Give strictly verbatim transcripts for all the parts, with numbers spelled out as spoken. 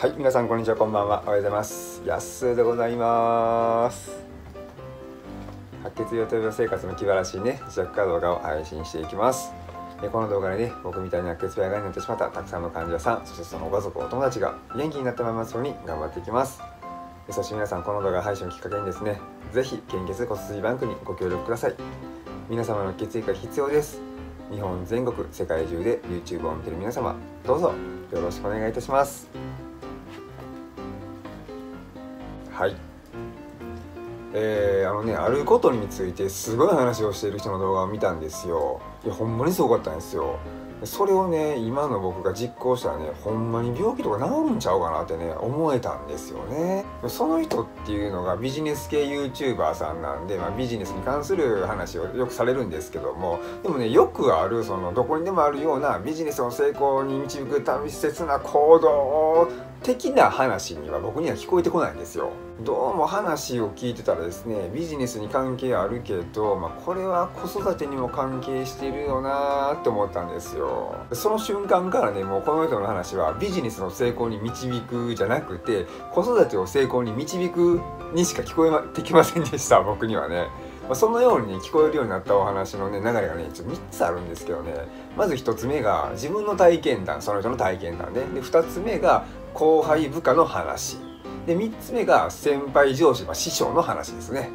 はい、皆さんこんにちは、こんばんは、おはようございます。やっすーでございます。白血病闘病生活の気晴らしいね、自宅から動画を配信していきます。この動画でね、僕みたいに白血病がになってしまったたくさんの患者さん、そしてそのご家族、お友達が元気になってもらいますように頑張っていきます。そして皆さん、この動画配信をきっかけにですね、ぜひ献血骨髄バンクにご協力ください。皆様の血液が必要です。日本全国、世界中で YouTube を見ている皆様、どうぞよろしくお願いいたします。はい、えー、あのね、あることについてすごい話をしている人の動画を見たんですよ。いや、ほんまにすごかったんですよ。それをね、今の僕が実行したらね、ほんまに病気とか治るんちゃうかなってね、思えたんですよね。その人っていうのがビジネス系 YouTuber さんなんで、まあ、ビジネスに関する話をよくされるんですけども、でもね、よくある、そのどこにでもあるようなビジネスの成功に導く大切な行動的な話には僕には聞こえてこないんですよ。どうも話を聞いてたらですね、ビジネスに関係あるけど、まあ、これは子育てにも関係してるよなーって思ったんですよ。その瞬間からね、もうこの人の話はビジネスの成功に導くじゃなくて、子育てを成功に導くにしか聞こえてきませんでした、僕にはね。まあ、そのように聞こえるようになったお話のね、流れがね、ちょっとみっつあるんですけどね。まずひとつめが自分の体験談、その人の体験談ね。で、ふたつめが後輩部下の話で、みっつめが先輩上司、まあ、師匠の話ですね。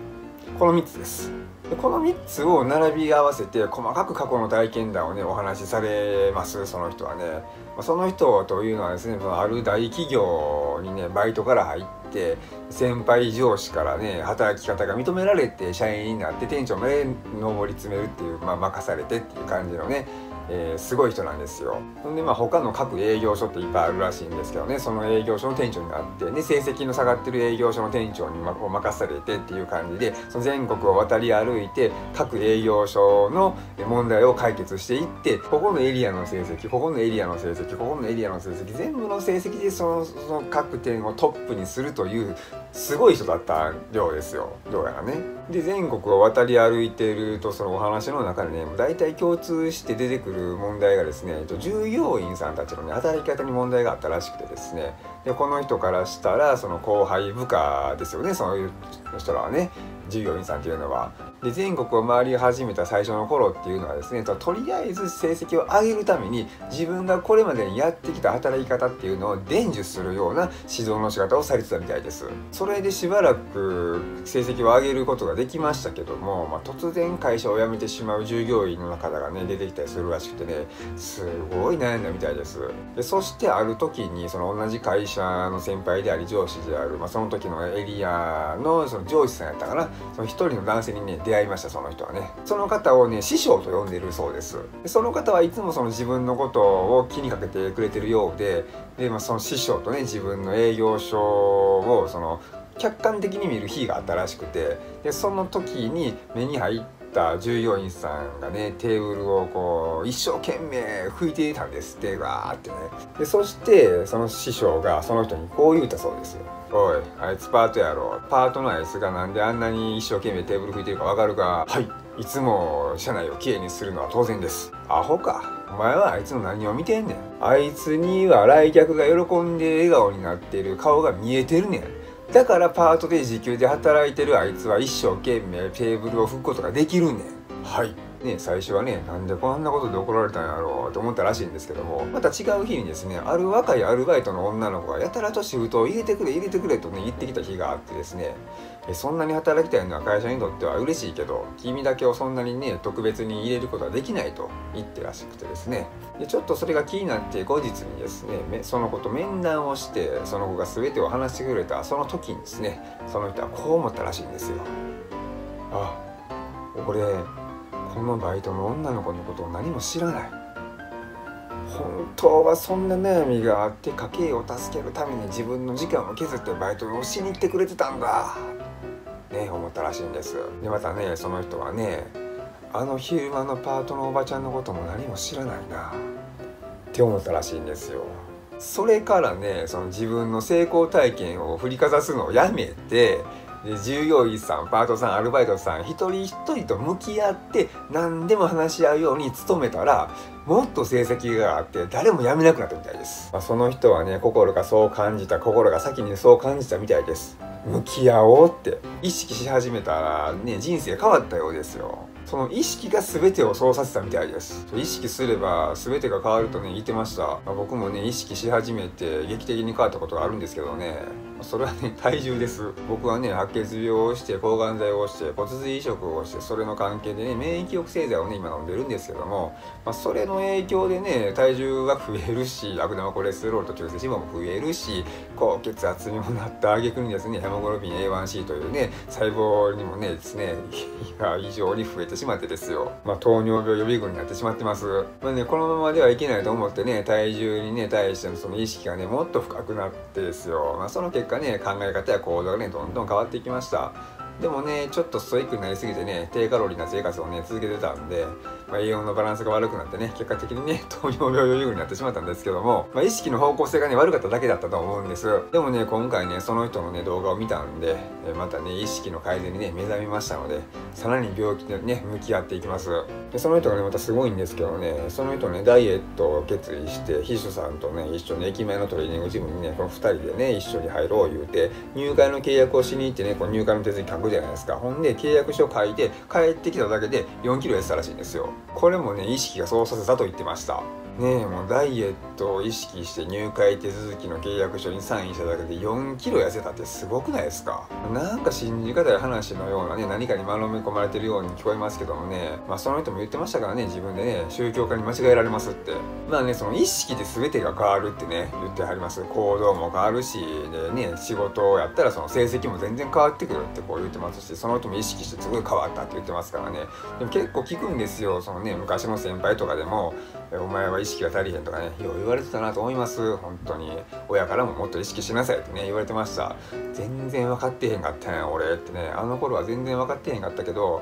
このみっつです。で、このみっつを並び合わせて細かく過去の体験談をね、お話しされます。その人はね、まあ、その人というのはですね、ある大企業にね、バイトから入って先輩上司からね、働き方が認められて社員になって店長まで上り詰めるっていう、まあ、任されてっていう感じのね、えー、すごい人なんですよ。で、まあ、他の各営業所っていっぱいあるらしいんですけどね、その営業所の店長になって、ね、成績の下がってる営業所の店長にお任せされてっていう感じで、その全国を渡り歩いて各営業所の問題を解決していって、ここのエリアの成績、ここのエリアの成績、ここのエリアの成績、全部の成績でその、その各店をトップにするというすごい人だったようですよ、どうやらね。で、全国を渡り歩いていると、そのお話の中でね、大体共通して出てくる問題がですね、従業員さんたちの、ね、働き方に問題があったらしくてですね。で、この人からしたら、その後輩部下ですよね、そういう人らはね、従業員さんっていうのは。で、全国を回り始めた最初の頃っていうのはですね、とりあえず成績を上げるために自分がこれまでにやってきた働き方っていうのを伝授するような指導の仕方をされてたみたいです。それでしばらく成績を上げることができましたけども、まあ、突然会社を辞めてしまう従業員の方がね、出てきたりするらしくてね、すごい悩んだみたいです。で、そしてある時に、その同じ会社の先輩であり上司である、まあ、その時のエリアのその上司さんやったかな、その一人の男性にね、出会いました。その人はね、その方をね、師匠と呼んでいるそうです。で、その方はいつもその自分のことを気にかけてくれてるようで、で、まあ、その師匠とね、自分の営業所をその客観的に見る日があったらしくて、で、その時に目に入った従業員さんがね、テーブルをこう一生懸命拭いていたんですって、わーってね。で、そしてその師匠がその人にこう言うたそうですよ。おい、あいつパートやろ。パートのあいつがなんであんなに一生懸命テーブル拭いてるかわかるか。はい、いつも社内をきれいにするのは当然です。アホか。お前はあいつの何を見てんねん。あいつには来客が喜んで笑顔になっている顔が見えてるねん。だからパートで時給で働いてるあいつは一生懸命テーブルを拭くことができるねん。はい。ね、最初はね、なんでこんなことで怒られたんやろうと思ったらしいんですけども、また違う日にですね、ある若いアルバイトの女の子がやたらとシフトを入れてくれ入れてくれとね、言ってきた日があってですね、えそんなに働きたいのは会社にとっては嬉しいけど、君だけをそんなにね、特別に入れることはできないと言ってらしくてですね。で、ちょっとそれが気になって後日にですね、その子と面談をして、その子が全てを話してくれたその時にですね、その人はこう思ったらしいんですよ。あ、俺このバイトの女の子のことを何も知らない。本当はそんな悩みがあって家計を助けるために自分の時間を削ってバイトをしに行ってくれてたんだね、思ったらしいんです。で、またね、その人はね、あの昼間のパートのおばちゃんのことも何も知らないなって思ったらしいんですよ。それからね、その自分の成功体験を振りかざすのをやめて、従業員さん、パートさん、アルバイトさん一人一人と向き合って何でも話し合うように努めたら、もっと成績があって誰も辞めなくなったみたいです。まあ、その人はね、心がそう感じた、心が先にそう感じたみたいです。向き合おうって意識し始めたらね、人生変わったようですよ。その意識が全てをそうさせたみたいです。意識すれば全てが変わるとね言ってました。まあ、僕もね意識し始めて劇的に変わったことがあるんですけどね、それはね体重です。僕はね白血病をして抗がん剤をして骨髄移植をして、それの関係でね免疫抑制剤をね今飲んでるんですけども、まあ、それの影響でね体重が増えるし、悪玉コレステロールと中性脂肪も増えるし、高血圧にもなった挙句にですね、ヘモグロビン エーワンシー というね細胞にもねですね異常に増えてしまってですよ、まあ、糖尿病予備軍になってしまってます。まあね、このままではいけないと思ってね、体重にね対してのその意識がねもっと深くなってですよ、まあ、その結果ね、考え方や行動がねどんどん変わっていきました。でもねちょっとストイックになりすぎてね、低カロリーな生活をね続けてたんで、まあ、栄養のバランスが悪くなってね、結果的にね糖尿病予備軍になってしまったんですけども、まあ、意識の方向性がね悪かっただけだったと思うんです。でもね今回ねその人のね動画を見たんで、またね意識の改善にね目覚めましたので、さらに病気でね向き合っていきます。でその人がねまたすごいんですけどね、その人ねダイエットを決意して、秘書さんとね一緒に駅前のトレーニングジムにねこのふたりでね一緒に入ろう言うて、入会の契約をしに行ってね、こう入会の手続き書くじゃないですか。ほんで契約書を書いて帰ってきただけでよんキロ痩せたらしいんですよ。これもね意識がそうさせたと言ってましたね。えもうダイエットを意識して入会手続きの契約書にサインしただけでよんキロ痩せたってすごくないですか。なんか信じ方や話のようなね何かに丸め込まれてるように聞こえますけどもね、まあ、その人も言ってましたからね、自分でね宗教家に間違えられますって。まあねその意識で全てが変わるってね言ってはります。行動も変わるしでね、仕事をやったらその成績も全然変わってくるってこう言ってますし、その人も意識してすごい変わったって言ってますからね。でも結構聞くんですよ、そのね昔の先輩とかでもお前は意識意識が足りへんとかねよう言われてたなと思います。本当に親からももっと意識しなさいってね言われてました。全然分かってへんかったやん俺ってね、あの頃は全然分かってへんかったけど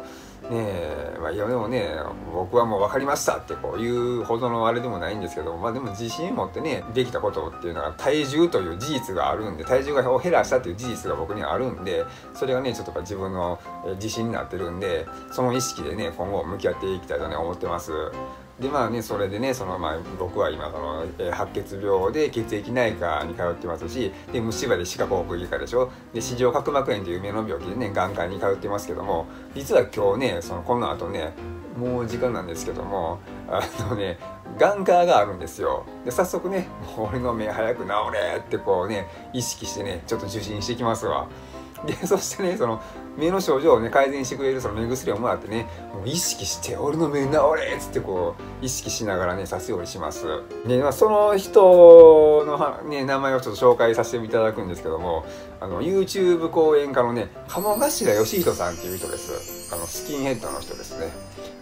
ねえ、まあいやでもね僕はもう分かりましたってこういうほどのあれでもないんですけど、まあでも自信持ってねできたことっていうのが体重という事実があるんで、体重を減らしたっていう事実が僕にはあるんで、それがねちょっとやっぱ自分の自信になってるんで、その意識でね今後向き合っていきたいとね思ってます。でまあねそれでねその、まあ、僕は今その、えー、白血病で血液内科に通ってますし、で虫歯で歯科口腔外科でしょ、で視床角膜炎という目の病気でね眼科に通ってますけども、実は今日ねそのこの後ねもう時間なんですけども、あのね眼科があるんですよ。で早速ね「俺の目早く治れ」ってこうね意識してねちょっと受診してきますわ。でそしてねその目の症状をね改善してくれるその目薬をもらってね、もう意識して「俺の目治れ」っつってこう意識しながらねさすようにします。で、まあ、その人の、ね、名前をちょっと紹介させていただくんですけども、あの ユーチューブ 講演家のね鴨頭義人さんっていう人です。あのスキンヘッドの人ですね。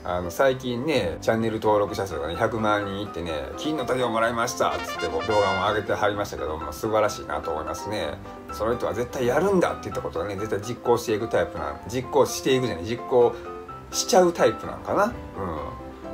あの最近ねチャンネル登録者数がねひゃくまんにんいってね「金の種をもらいました」っつってこう動画を上げてはりましたけども、素晴らしいなと思いますね。その人は絶対やるんだって言ったことはね絶対実行していくタイプな、実行していくじゃない、実行しちゃうタイプなんかな。うん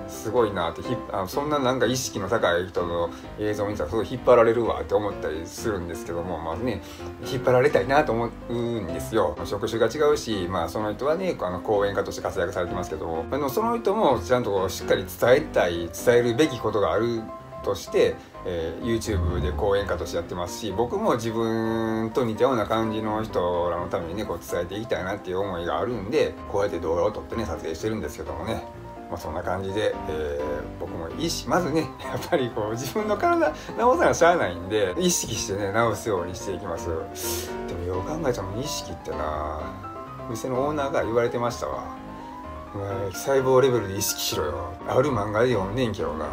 すごいなって、ひあのそんななんか意識の高い人の映像を見たらすごい引っ張られるわって思ったりするんですけども、まあね引っ張られたいなと思うんですよ。職種が違うし、まあ、その人はねあの講演家として活躍されてますけども、あのその人もちゃんとしっかり伝えたい伝えるべきことがあるとして、えー、ユーチューブ で講演家としてやってますし、僕も自分と似たような感じの人らのためにねこう伝えていきたいなっていう思いがあるんで、こうやって動画を撮ってね撮影してるんですけどもね。まあそんな感じで、えー、僕も意識まずねやっぱりこう自分の体治さなしゃあないんで意識してね治すようにしていきます。でもよう考えたのに意識ってな店のオーナーが言われてましたわ。細胞レベルで意識しろよ、ある漫画で読んねんけどな、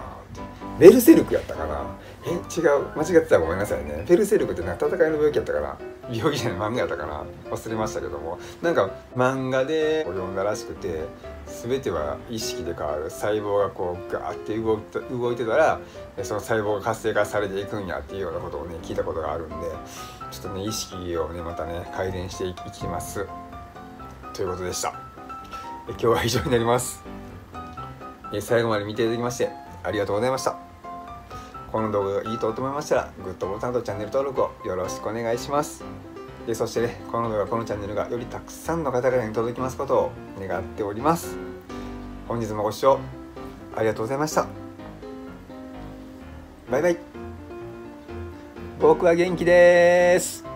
ベルセルクやったかな、え違う間違ってたらごめんなさいね。ベルセルクってな戦いの病気やったかな、病気じゃない漫画やったかな忘れましたけども、なんか漫画で読んだらしくて、全ては意識で変わる、細胞がこうガーって動いて、動いてたらその細胞が活性化されていくんやっていうようなことをね聞いたことがあるんで、ちょっとね意識をねまたね改善していきますということでした。今日は以上になります。最後まで見ていただきましてありがとうございました。この動画がいいと思いましたらグッドボタンとチャンネル登録をよろしくお願いします。えそしてね、この動画、このチャンネルがよりたくさんの方々に届きますことを願っております。本日もご視聴ありがとうございました。バイバイ。僕は元気です。